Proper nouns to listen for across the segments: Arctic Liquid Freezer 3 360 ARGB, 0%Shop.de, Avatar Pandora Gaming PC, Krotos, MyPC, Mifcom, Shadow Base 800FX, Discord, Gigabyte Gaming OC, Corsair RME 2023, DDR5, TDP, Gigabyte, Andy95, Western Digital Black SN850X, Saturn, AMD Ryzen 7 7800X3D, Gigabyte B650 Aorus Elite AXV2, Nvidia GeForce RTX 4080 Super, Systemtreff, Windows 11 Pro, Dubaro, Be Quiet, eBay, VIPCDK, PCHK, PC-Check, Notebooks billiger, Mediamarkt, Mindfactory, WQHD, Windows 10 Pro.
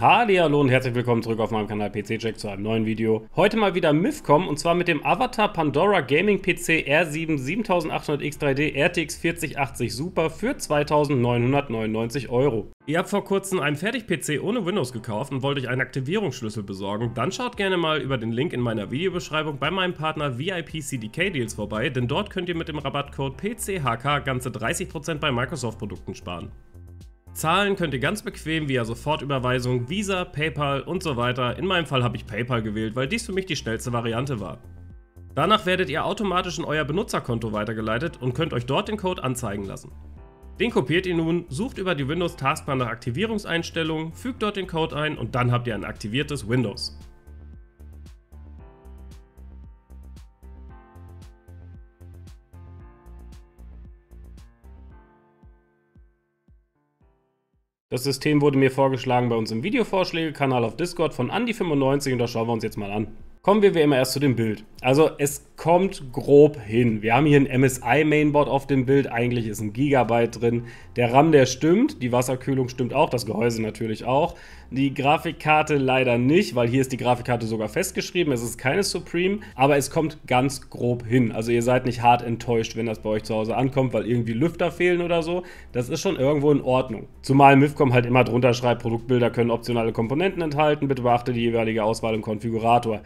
Hallihallo und herzlich willkommen zurück auf meinem Kanal PC-Check zu einem neuen Video. Heute mal wieder Mifcom und zwar mit dem Avatar Pandora Gaming PC R7 7800X3D RTX 4080 Super für 2.999 €. Ihr habt vor kurzem einen Fertig-PC ohne Windows gekauft und wollt euch einen Aktivierungsschlüssel besorgen? Dann schaut gerne mal über den Link in meiner Videobeschreibung bei meinem Partner VIPCDK Deals vorbei, denn dort könnt ihr mit dem Rabattcode PCHK ganze 30% bei Microsoft-Produkten sparen. Zahlen könnt ihr ganz bequem via Sofortüberweisung, Visa, PayPal und so weiter. In meinem Fall habe ich PayPal gewählt, weil dies für mich die schnellste Variante war. Danach werdet ihr automatisch in euer Benutzerkonto weitergeleitet und könnt euch dort den Code anzeigen lassen. Den kopiert ihr nun, sucht über die Windows-Taskbar nach Aktivierungseinstellungen, fügt dort den Code ein und dann habt ihr ein aktiviertes Windows. Das System wurde mir vorgeschlagen bei uns im Videovorschläge-Kanal auf Discord von Andy95 und das schauen wir uns jetzt mal an. Kommen wir wie immer erst zu dem Bild. Also es kommt grob hin. Wir haben hier ein MSI-Mainboard auf dem Bild, eigentlich ist ein Gigabyte drin. Der RAM, der stimmt, die Wasserkühlung stimmt auch, das Gehäuse natürlich auch. Die Grafikkarte leider nicht, weil hier ist die Grafikkarte sogar festgeschrieben, es ist keine Supreme, aber es kommt ganz grob hin. Also ihr seid nicht hart enttäuscht, wenn das bei euch zu Hause ankommt, weil irgendwie Lüfter fehlen oder so. Das ist schon irgendwo in Ordnung. Zumal Mifcom halt immer drunter schreibt, Produktbilder können optionale Komponenten enthalten, bitte beachte die jeweilige Auswahl im Konfigurator.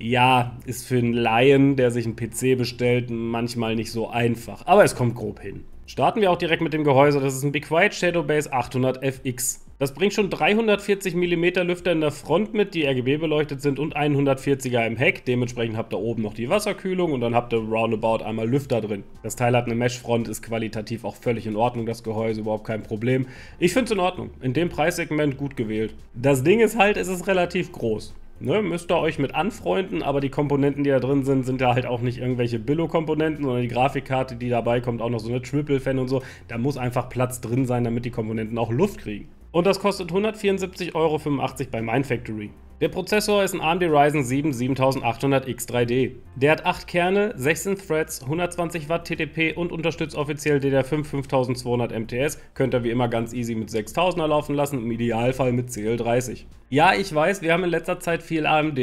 Ja, ist für einen Laien, der sich einen PC bestellt, manchmal nicht so einfach, aber es kommt grob hin. Starten wir auch direkt mit dem Gehäuse, das ist ein Be Quiet Shadow Base 800FX. Das bringt schon 340 mm Lüfter in der Front mit, die RGB beleuchtet sind und 140er im Heck. Dementsprechend habt ihr oben noch die Wasserkühlung und dann habt ihr roundabout einmal Lüfter drin. Das Teil hat eine Meshfront, ist qualitativ auch völlig in Ordnung, das Gehäuse überhaupt kein Problem. Ich finde es in Ordnung, in dem Preissegment gut gewählt. Das Ding ist halt, es ist relativ groß. Ne, müsst ihr euch mit anfreunden, aber die Komponenten, die da drin sind, sind ja halt auch nicht irgendwelche Billo-Komponenten, sondern die Grafikkarte, die dabei kommt, auch noch so eine Triple-Fan und so. Da muss einfach Platz drin sein, damit die Komponenten auch Luft kriegen. Und das kostet 174,85 € bei Mindfactory. Der Prozessor ist ein AMD Ryzen 7 7800X3D. Der hat 8 Kerne, 16 Threads, 120 Watt TDP und unterstützt offiziell DDR5 5200 MTS. Könnt ihr wie immer ganz easy mit 6000er laufen lassen, im Idealfall mit CL30. Ja, ich weiß, wir haben in letzter Zeit viel AMD.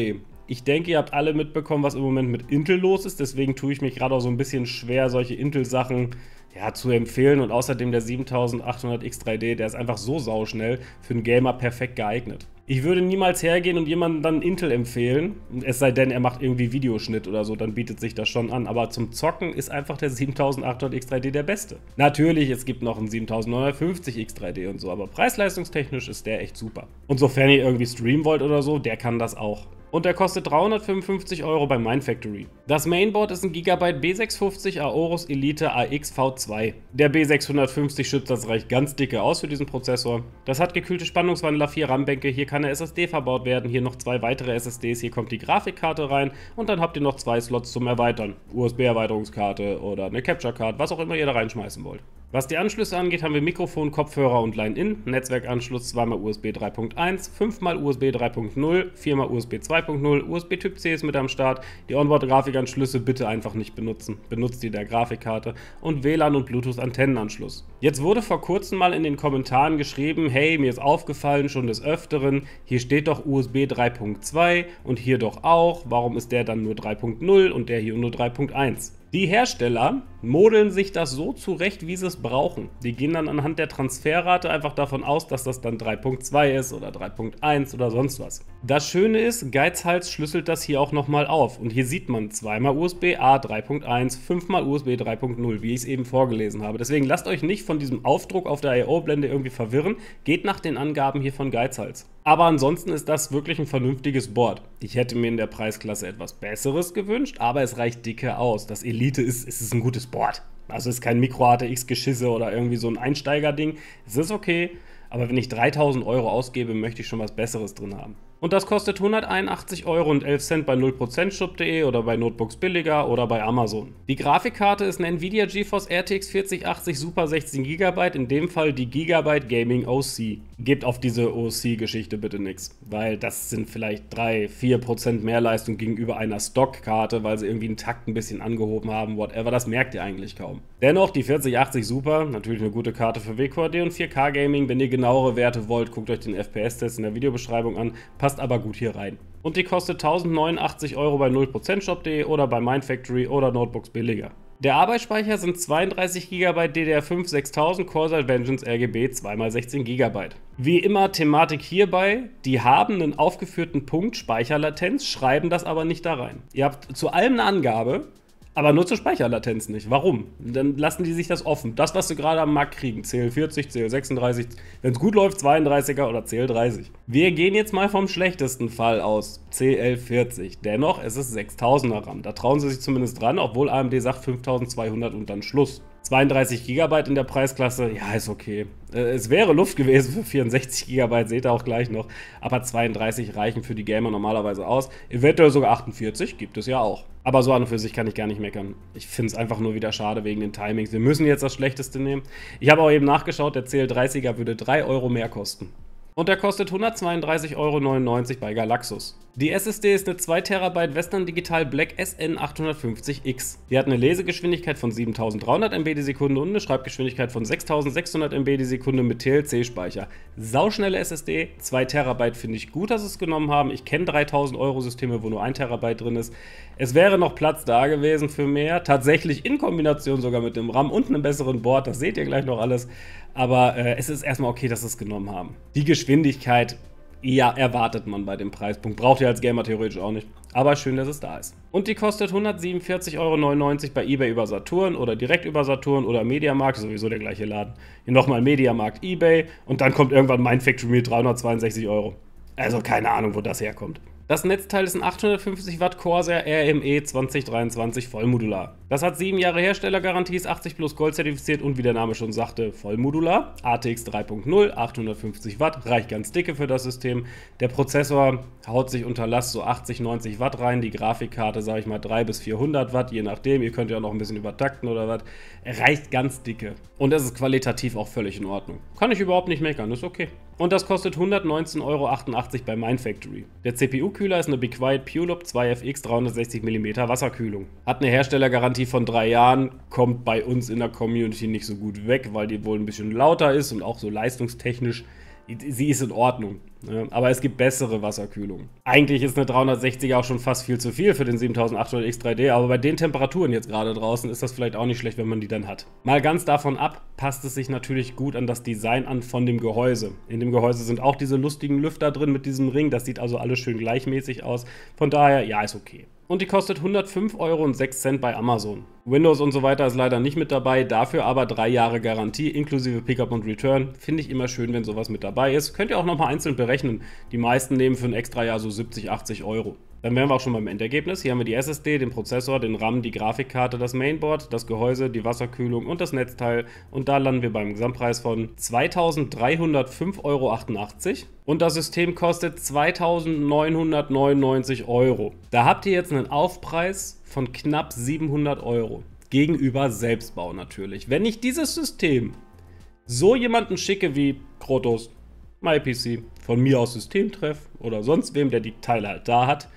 Ich denke, ihr habt alle mitbekommen, was im Moment mit Intel los ist, deswegen tue ich mich gerade auch so ein bisschen schwer, solche Intel-Sachen ja, zu empfehlen. Und außerdem der 7800X3D, der ist einfach so sauschnell, für einen Gamer perfekt geeignet. Ich würde niemals hergehen und jemandem dann Intel empfehlen, es sei denn, er macht irgendwie Videoschnitt oder so, dann bietet sich das schon an. Aber zum Zocken ist einfach der 7800X3D der beste. Natürlich, es gibt noch einen 7950X3D und so, aber preis-leistungstechnisch ist der echt super. Und sofern ihr irgendwie streamen wollt oder so, der kann das auch. Und der kostet 355 € bei Mindfactory. Das Mainboard ist ein Gigabyte B650 Aorus Elite AXV2. Der B650 schützt das Reich ganz dicke aus für diesen Prozessor. Das hat gekühlte Spannungswandler, 4 RAM-Bänke, hier kann eine SSD verbaut werden, hier noch 2 weitere SSDs, hier kommt die Grafikkarte rein und dann habt ihr noch 2 Slots zum Erweitern. USB-Erweiterungskarte oder eine Capture-Card, was auch immer ihr da reinschmeißen wollt. Was die Anschlüsse angeht, haben wir Mikrofon, Kopfhörer und Line-In, Netzwerkanschluss 2x USB 3.1, 5x USB 3.0, 4x USB 2.0, USB Typ C ist mit am Start, die Onboard-Grafikanschlüsse bitte einfach nicht benutzen, benutzt die der Grafikkarte und WLAN und Bluetooth-Antennenanschluss. Jetzt wurde vor kurzem mal in den Kommentaren geschrieben, hey, mir ist aufgefallen, schon des Öfteren, hier steht doch USB 3.2 und hier doch auch, warum ist der dann nur 3.0 und der hier nur 3.1? Die Hersteller modeln sich das so zurecht, wie sie es brauchen. Die gehen dann anhand der Transferrate einfach davon aus, dass das dann 3.2 ist oder 3.1 oder sonst was. Das Schöne ist, Geizhals schlüsselt das hier auch nochmal auf. Und hier sieht man 2x USB-A 3.1, 5x USB 3.0, wie ich es eben vorgelesen habe. Deswegen lasst euch nicht von diesem Aufdruck auf der I.O.-Blende irgendwie verwirren. Geht nach den Angaben hier von Geizhals. Aber ansonsten ist das wirklich ein vernünftiges Board. Ich hätte mir in der Preisklasse etwas Besseres gewünscht, aber es reicht dicke aus. Das Elite ist ein gutes Board. Also ist kein Micro-ATX-Geschisse oder irgendwie so ein Einsteigerding. Es ist okay, aber wenn ich 3.000 € ausgebe, möchte ich schon was Besseres drin haben. Und das kostet 181,11 € bei 0%Shop.de oder bei Notebooks billiger oder bei Amazon. Die Grafikkarte ist eine Nvidia GeForce RTX 4080 Super 16 GB, in dem Fall die Gigabyte Gaming OC. gebt auf diese OC-Geschichte bitte nichts, weil das sind vielleicht 3-4% mehr Leistung gegenüber einer Stockkarte, weil sie irgendwie einen Takt ein bisschen angehoben haben, whatever, das merkt ihr eigentlich kaum. Dennoch, die 4080 Super, natürlich eine gute Karte für WQHD und 4K-Gaming. Wenn ihr genauere Werte wollt, guckt euch den FPS-Test in der Videobeschreibung an, passt aber gut hier rein. Und die kostet 1089 € bei 0%Shop.de oder bei Mindfactory oder Notebooks billiger. Der Arbeitsspeicher sind 32 GB DDR5 6000 Corsair Vengeance RGB 2x16 GB. Wie immer Thematik hierbei, die haben einen aufgeführten Punkt Speicherlatenz, schreiben das aber nicht da rein. Ihr habt zu allem eine Angabe, aber nur zur Speicherlatenz nicht. Warum? Dann lassen die sich das offen. Das, was sie gerade am Markt kriegen, CL40, CL36, wenn es gut läuft, 32er oder CL30. Wir gehen jetzt mal vom schlechtesten Fall aus, CL40. Dennoch ist es 6000er RAM. Da trauen sie sich zumindest dran, obwohl AMD sagt 5200 und dann Schluss. 32 GB in der Preisklasse, ja, ist okay. Es wäre Luft gewesen für 64 GB, seht ihr auch gleich noch. Aber 32 reichen für die Gamer normalerweise aus. Eventuell sogar 48, gibt es ja auch. Aber so an und für sich kann ich gar nicht meckern. Ich finde es einfach nur wieder schade wegen den Timings. Wir müssen jetzt das Schlechteste nehmen. Ich habe auch eben nachgeschaut, der CL30er würde 3 € mehr kosten. Und der kostet 132,99 € bei Galaxus. Die SSD ist eine 2 TB Western Digital Black SN850X. Die hat eine Lesegeschwindigkeit von 7300 MB die Sekunde und eine Schreibgeschwindigkeit von 6600 MB die Sekunde mit TLC-Speicher. Sauschnelle SSD, 2 TB finde ich gut, dass sie es genommen haben. Ich kenne 3000 € Systeme, wo nur 1 TB drin ist. Es wäre noch Platz da gewesen für mehr. Tatsächlich in Kombination sogar mit dem RAM und einem besseren Board, das seht ihr gleich noch alles. Aber es ist erstmal okay, dass sie es genommen haben. Die Geschwindigkeit, ja, erwartet man bei dem Preispunkt. Braucht ihr als Gamer theoretisch auch nicht. Aber schön, dass es da ist. Und die kostet 147,99 € bei eBay über Saturn oder direkt über Saturn oder Mediamarkt. Sowieso der gleiche Laden. Hier nochmal Mediamarkt, eBay und dann kommt irgendwann Mindfactory mit 362 €. Also keine Ahnung, wo das herkommt. Das Netzteil ist ein 850 Watt Corsair RME 2023 vollmodular. Das hat 7 Jahre Herstellergarantie, ist 80+ Gold zertifiziert und wie der Name schon sagte, vollmodular. ATX 3.0, 850 Watt, reicht ganz dicke für das System. Der Prozessor haut sich unter Last so 80, 90 Watt rein. Die Grafikkarte, sage ich mal, 300 bis 400 Watt, je nachdem. Ihr könnt ja auch noch ein bisschen übertakten oder was. Reicht ganz dicke. Und das ist qualitativ auch völlig in Ordnung. Kann ich überhaupt nicht meckern, ist okay. Und das kostet 119,88 € bei Mindfactory. Der CPU-Kühler ist eine Be Quiet Pulop 2FX 360mm Wasserkühlung. Hat eine Herstellergarantie von 3 Jahren, kommt bei uns in der Community nicht so gut weg, weil die wohl ein bisschen lauter ist und auch so leistungstechnisch, sie ist in Ordnung. Aber es gibt bessere Wasserkühlung. Eigentlich ist eine 360er auch schon fast viel zu viel für den 7800X3D, aber bei den Temperaturen jetzt gerade draußen ist das vielleicht auch nicht schlecht, wenn man die dann hat. Mal ganz davon ab, passt es sich natürlich gut an das Design an von dem Gehäuse. In dem Gehäuse sind auch diese lustigen Lüfter drin mit diesem Ring, das sieht also alles schön gleichmäßig aus. Von daher, ja, ist okay. Und die kostet 105,06 € bei Amazon. Windows und so weiter ist leider nicht mit dabei, dafür aber 3 Jahre Garantie inklusive Pickup und Return. Finde ich immer schön, wenn sowas mit dabei ist. Könnt ihr auch nochmal einzeln berechnen. Die meisten nehmen für ein extra Jahr so 70, 80 €. Dann wären wir auch schon beim Endergebnis. Hier haben wir die SSD, den Prozessor, den RAM, die Grafikkarte, das Mainboard, das Gehäuse, die Wasserkühlung und das Netzteil. Und da landen wir beim Gesamtpreis von 2305,88 € und das System kostet 2999 €. Da habt ihr jetzt einen Aufpreis von knapp 700 € gegenüber Selbstbau natürlich. Wenn ich dieses System so jemanden schicke wie Krotos, MyPC, von mir aus Systemtreff oder sonst wem, der die Teile halt da hat,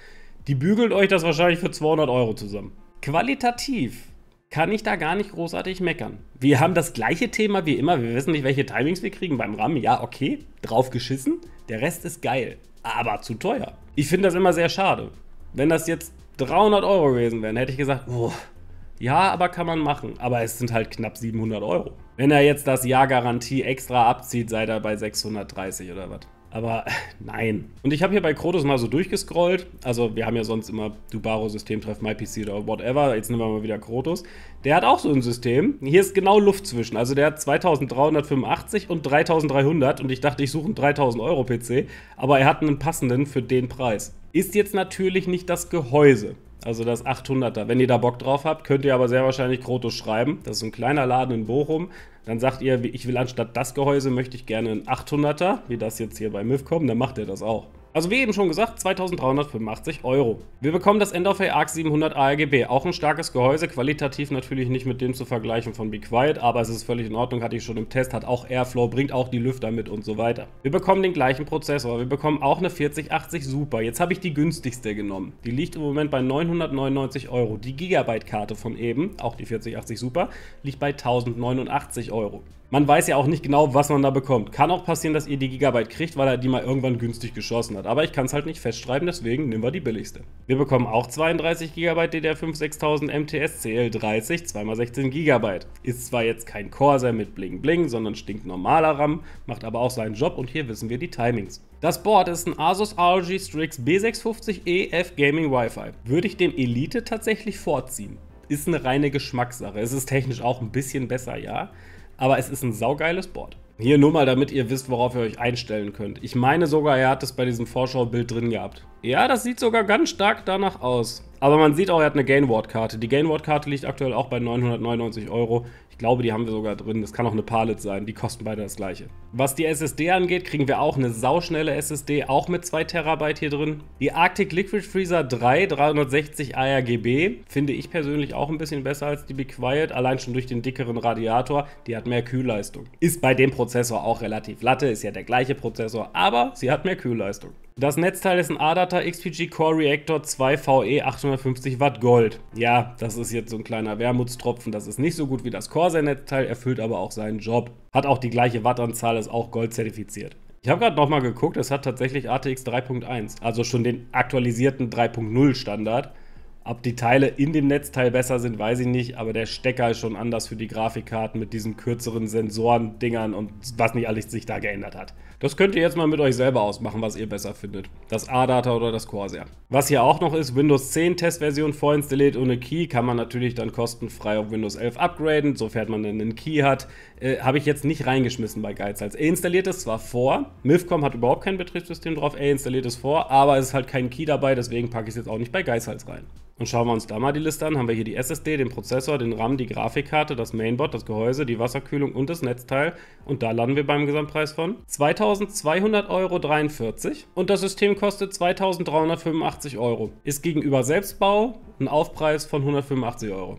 die bügelt euch das wahrscheinlich für 200 € zusammen. Qualitativ kann ich da gar nicht großartig meckern. Wir haben das gleiche Thema wie immer, wir wissen nicht, welche Timings wir kriegen beim RAM. Ja, okay, drauf geschissen, der Rest ist geil, aber zu teuer. Ich finde das immer sehr schade. Wenn das jetzt 300 € gewesen wären, hätte ich gesagt, oh, ja, aber kann man machen. Aber es sind halt knapp 700 €. Wenn er jetzt das Jahr Garantie extra abzieht, sei er bei 630 oder was. Aber nein. Und ich habe hier bei Krotos mal so durchgescrollt. Also wir haben ja sonst immer Dubaro, Systemtreff, MyPC oder whatever. Jetzt nehmen wir mal wieder Krotos. Der hat auch so ein System. Hier ist genau Luft zwischen. Also der hat 2385 und 3300. Und ich dachte, ich suche einen 3000 € PC. Aber er hat einen passenden für den Preis. Ist jetzt natürlich nicht das Gehäuse. Also das 800er. Wenn ihr da Bock drauf habt, könnt ihr aber sehr wahrscheinlich Krotos schreiben. Das ist so ein kleiner Laden in Bochum. Dann sagt ihr, ich will anstatt das Gehäuse, möchte ich gerne ein 800er, wie das jetzt hier bei Mifcom. Dann macht er das auch. Also wie eben schon gesagt, 2.385 €. Wir bekommen das End-of-Day AX 700 ARGB, auch ein starkes Gehäuse, qualitativ natürlich nicht mit dem zu vergleichen von Be Quiet, aber es ist völlig in Ordnung, hatte ich schon im Test, hat auch Airflow, bringt auch die Lüfter mit und so weiter. Wir bekommen den gleichen Prozessor, wir bekommen auch eine 4080 Super, jetzt habe ich die günstigste genommen. Die liegt im Moment bei 999 €, die Gigabyte-Karte von eben, auch die 4080 Super, liegt bei 1.089 €. Man weiß ja auch nicht genau, was man da bekommt. Kann auch passieren, dass ihr die Gigabyte kriegt, weil er die mal irgendwann günstig geschossen hat. Aber ich kann es halt nicht festschreiben, deswegen nehmen wir die billigste. Wir bekommen auch 32 GB DDR5 6000 MTS CL30 2x16 GB. Ist zwar jetzt kein Corsair mit Bling Bling, sondern stinknormaler RAM, macht aber auch seinen Job und hier wissen wir die Timings. Das Board ist ein Asus ROG Strix B650EF Gaming Wi-Fi. Würde ich dem Elite tatsächlich vorziehen. Ist eine reine Geschmackssache. Es ist technisch auch ein bisschen besser, ja. Aber es ist ein saugeiles Board. Hier nur mal, damit ihr wisst, worauf ihr euch einstellen könnt. Ich meine sogar, er hat es bei diesem Vorschaubild drin gehabt. Ja, das sieht sogar ganz stark danach aus. Aber man sieht auch, er hat eine Gainward-Karte. Die Gainward-Karte liegt aktuell auch bei 999 €. Ich glaube, die haben wir sogar drin. Das kann auch eine Palette sein. Die kosten beide das gleiche. Was die SSD angeht, kriegen wir auch eine sauschnelle SSD, auch mit 2 Terabyte hier drin. Die Arctic Liquid Freezer 3 360 ARGB finde ich persönlich auch ein bisschen besser als die Be Quiet, allein schon durch den dickeren Radiator. Die hat mehr Kühlleistung. Ist bei dem Prozessor auch relativ latte, ist ja der gleiche Prozessor, aber sie hat mehr Kühlleistung. Das Netzteil ist ein ADATA XPG Core Reactor 2 VE 850 Watt Gold. Ja, das ist jetzt so ein kleiner Wermutstropfen. Das ist nicht so gut wie das Corsair-Netzteil, erfüllt aber auch seinen Job. Hat auch die gleiche Wattanzahl, ist auch Gold zertifiziert. Ich habe gerade nochmal geguckt, es hat tatsächlich ATX 3.1, also schon den aktualisierten 3.0 Standard. Ob die Teile in dem Netzteil besser sind, weiß ich nicht, aber der Stecker ist schon anders für die Grafikkarten mit diesen kürzeren Sensoren, Dingern und was nicht alles sich da geändert hat. Das könnt ihr jetzt mal mit euch selber ausmachen, was ihr besser findet. Das ADATA oder das Corsair. Was hier auch noch ist, Windows 10 Testversion vorinstalliert ohne Key, kann man natürlich dann kostenfrei auf Windows 11 upgraden, sofern man einen Key hat. Habe ich jetzt nicht reingeschmissen bei Geizhals. Er installiert es zwar vor, Mifcom hat überhaupt kein Betriebssystem drauf, er installiert es vor, aber es ist halt kein Key dabei, deswegen packe ich es jetzt auch nicht bei Geizhals rein. Und schauen wir uns da mal die Liste an, haben wir hier die SSD, den Prozessor, den RAM, die Grafikkarte, das Mainboard, das Gehäuse, die Wasserkühlung und das Netzteil. Und da landen wir beim Gesamtpreis von 2.200,43 € und das System kostet 2.385 €. Ist gegenüber Selbstbau ein Aufpreis von 185 €.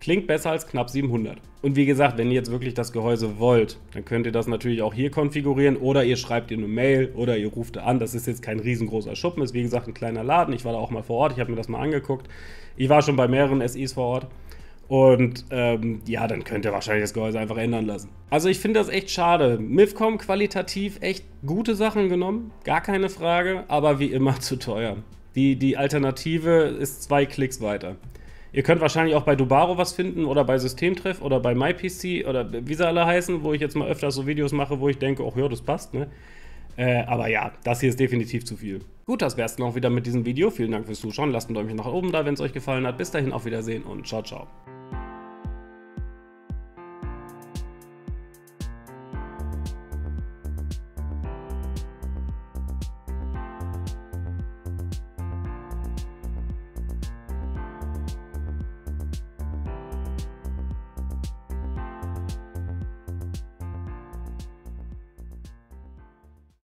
Klingt besser als knapp 700. Und wie gesagt, wenn ihr jetzt wirklich das Gehäuse wollt, dann könnt ihr das natürlich auch hier konfigurieren oder ihr schreibt ihr eine Mail oder ihr ruft da an. Das ist jetzt kein riesengroßer Schuppen, ist wie gesagt ein kleiner Laden. Ich war da auch mal vor Ort, ich habe mir das mal angeguckt. Ich war schon bei mehreren SIs vor Ort. Und ja, dann könnt ihr wahrscheinlich das Gehäuse einfach ändern lassen. Also ich finde das echt schade. Mifcom qualitativ echt gute Sachen genommen, gar keine Frage, aber wie immer zu teuer. Die Alternative ist 2 Klicks weiter. Ihr könnt wahrscheinlich auch bei Dubaro was finden oder bei Systemtreff oder bei MyPC oder wie sie alle heißen, wo ich jetzt mal öfters so Videos mache, wo ich denke, ach ja, das passt, ne? Aber ja, das hier ist definitiv zu viel. Gut, das wär's dann auch wieder mit diesem Video. Vielen Dank fürs Zuschauen. Lasst ein Däumchen nach oben da, wenn es euch gefallen hat. Bis dahin, auf Wiedersehen und ciao, ciao.